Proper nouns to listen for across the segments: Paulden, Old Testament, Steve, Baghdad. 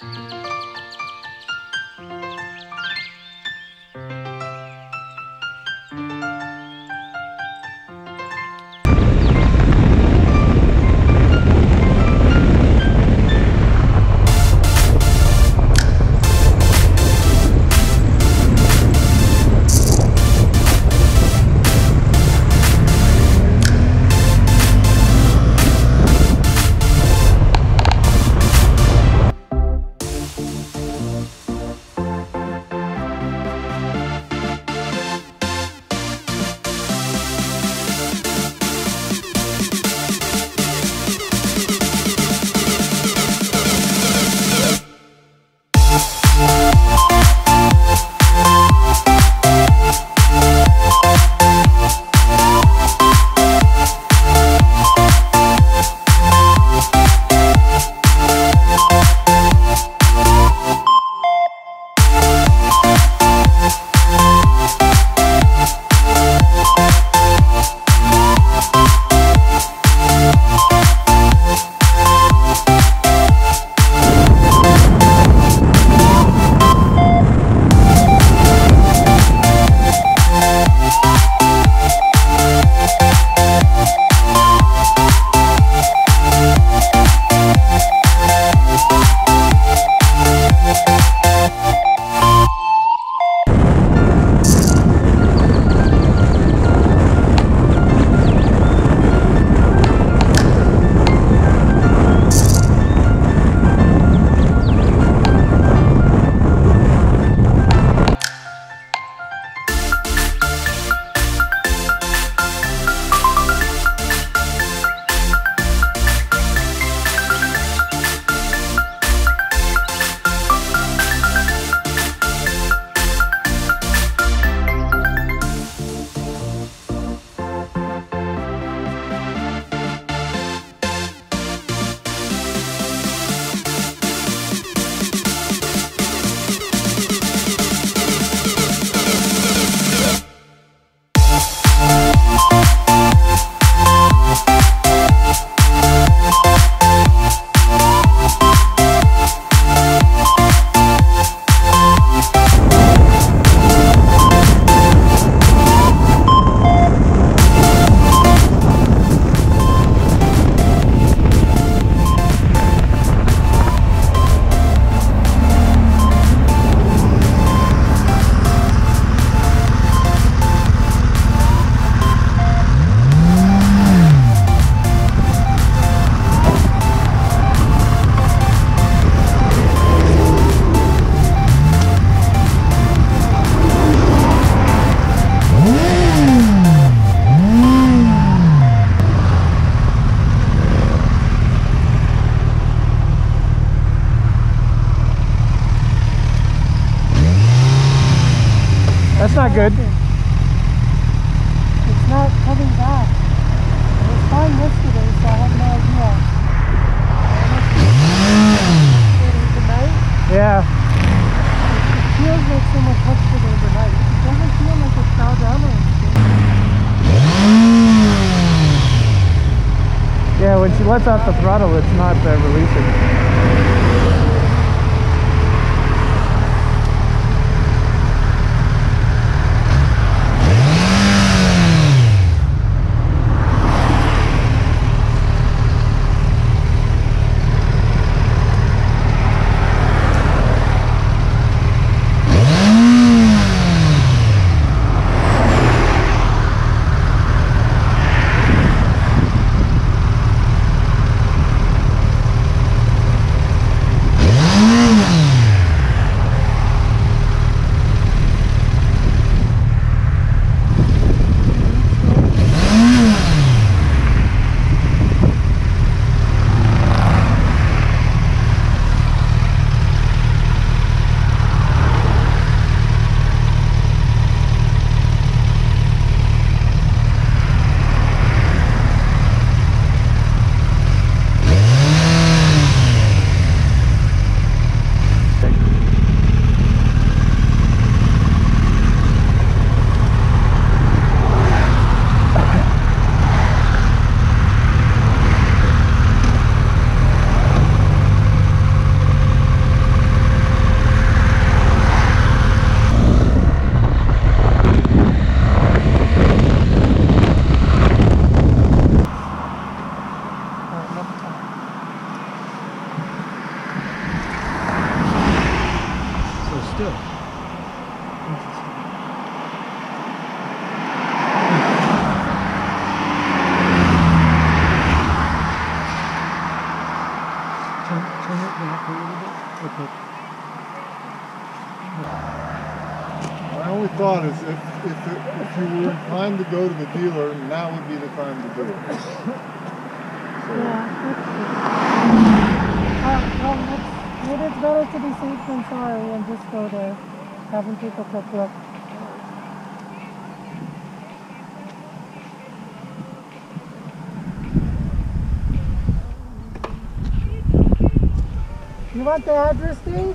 That's not good. It's not coming back. It was fine yesterday, so I have no idea. Overnight? Yeah. It feels like someone touched it overnight. It doesn't feel like it fell down or anything. Yeah, when she lets out the throttle, it's not releasing. My only thought is if you were inclined to go to the dealer, now would be the time to do it. So. Yeah, well, it's better to be safe than sorry and just go to having people cook up. You want the address, Steve? No,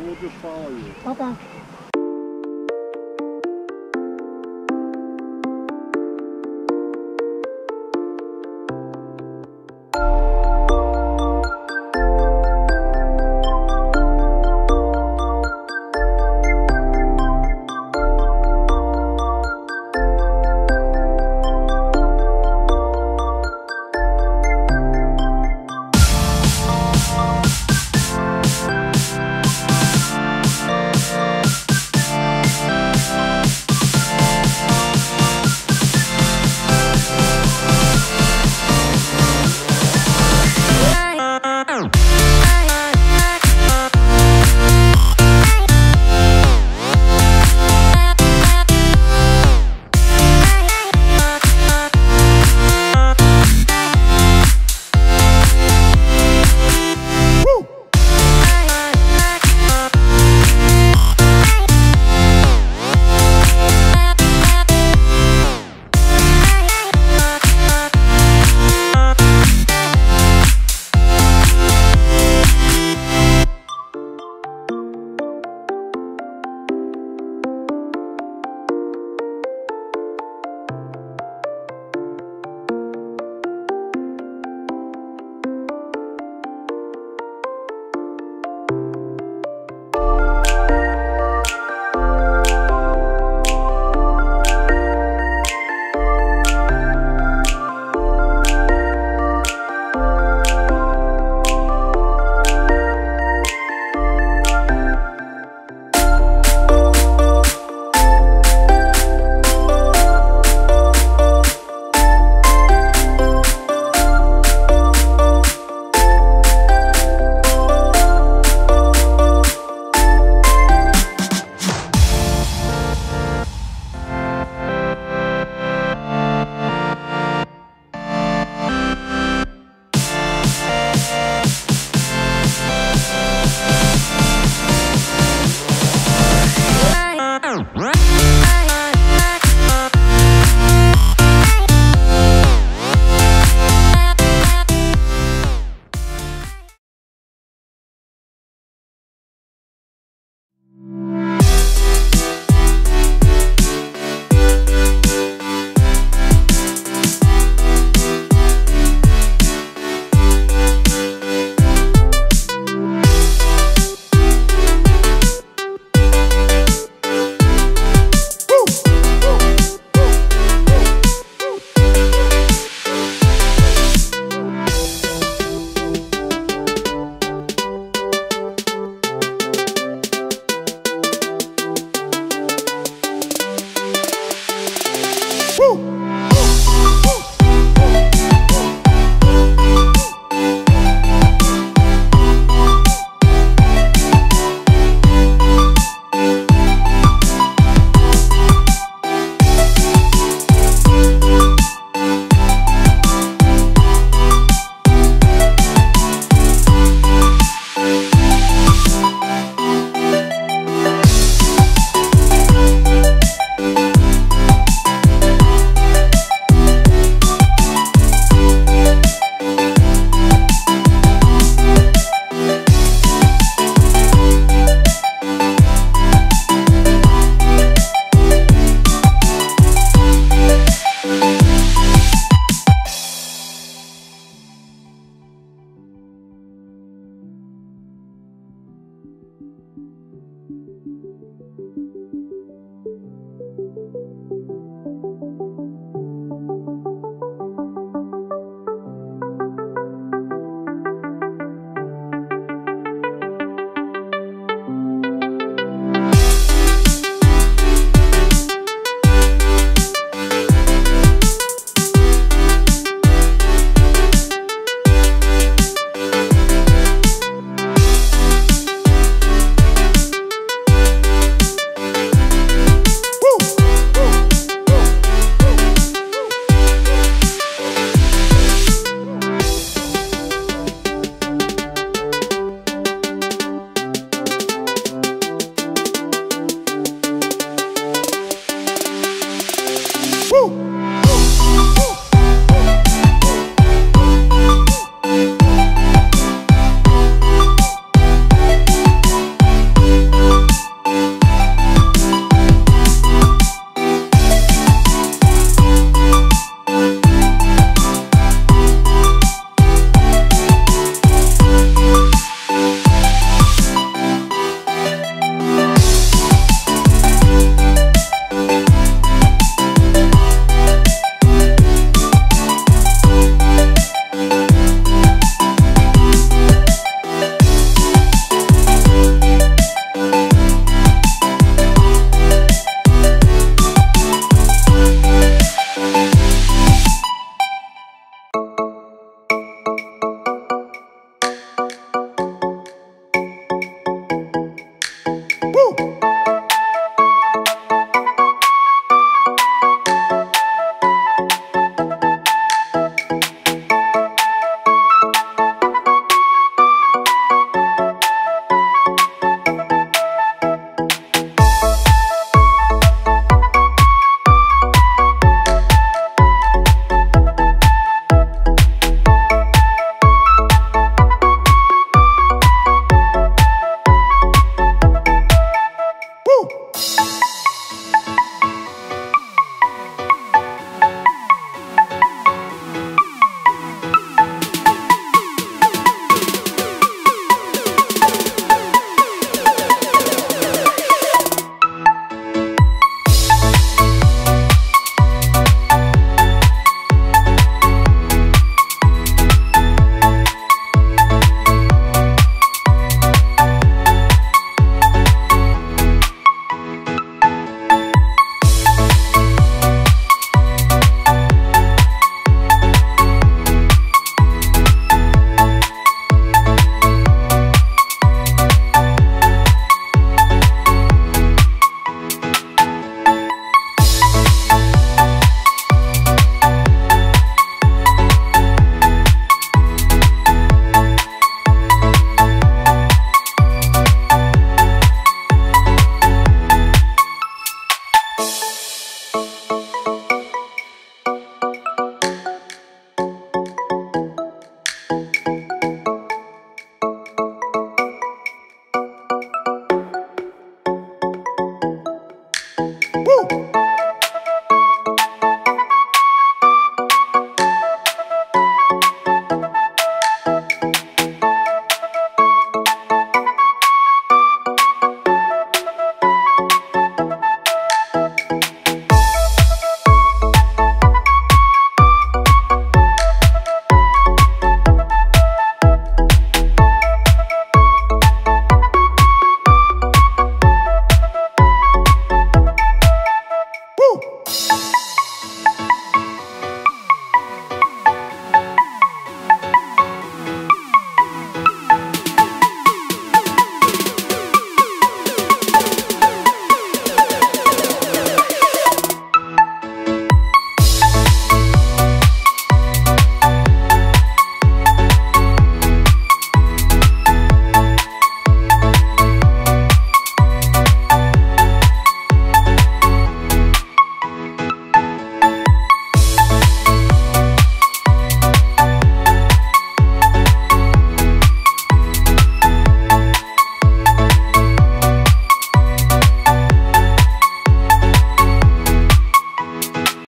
we'll just follow you. Okay.